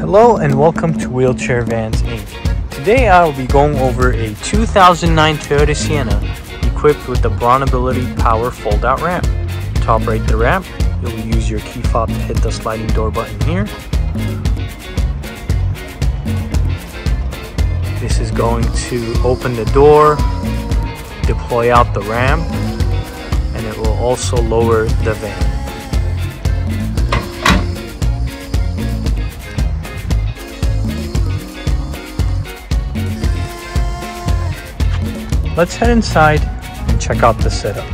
Hello and welcome to Wheelchair Vans Inc. Today I will be going over a 2009 Toyota Sienna equipped with the BraunAbility Power Fold Out Ramp. To operate the ramp, you'll use your key fob to hit the sliding door button here. This is going to open the door, deploy out the ramp, and it will also lower the van. Let's head inside and check out the setup.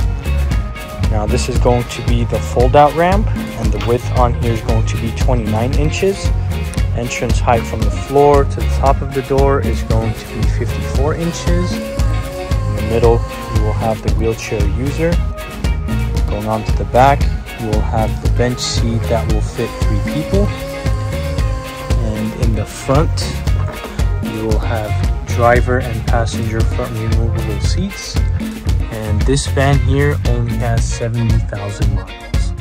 Now this is going to be the fold out ramp, and the width on here is going to be 29 inches. Entrance height from the floor to the top of the door is going to be 54 inches. In the middle you will have the wheelchair user. Going on to the back, you will have the bench seat that will fit 3 people. And in the front you will have driver and passenger front removable seats, and this van here only has 70,000 miles.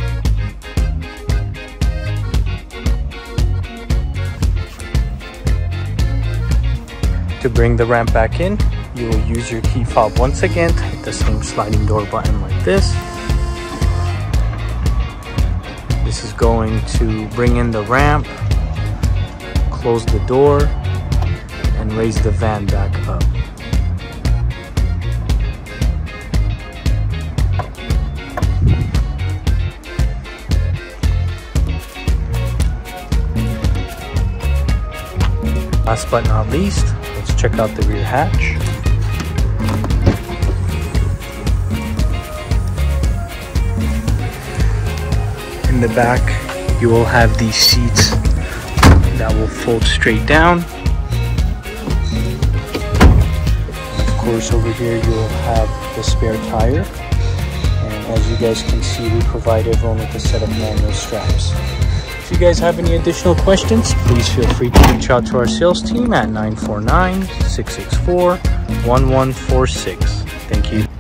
To bring the ramp back in, you will use your key fob once again to hit the same sliding door button like this. This is going to bring in the ramp, close the door, and raise the van back up. Last but not least, let's check out the rear hatch. In the back, you will have these seats that will fold straight down. Over here you will have the spare tire, and as you guys can see, we provide everyone with a set of manual straps. If you guys have any additional questions, please feel free to reach out to our sales team at 949-664-1146. Thank you.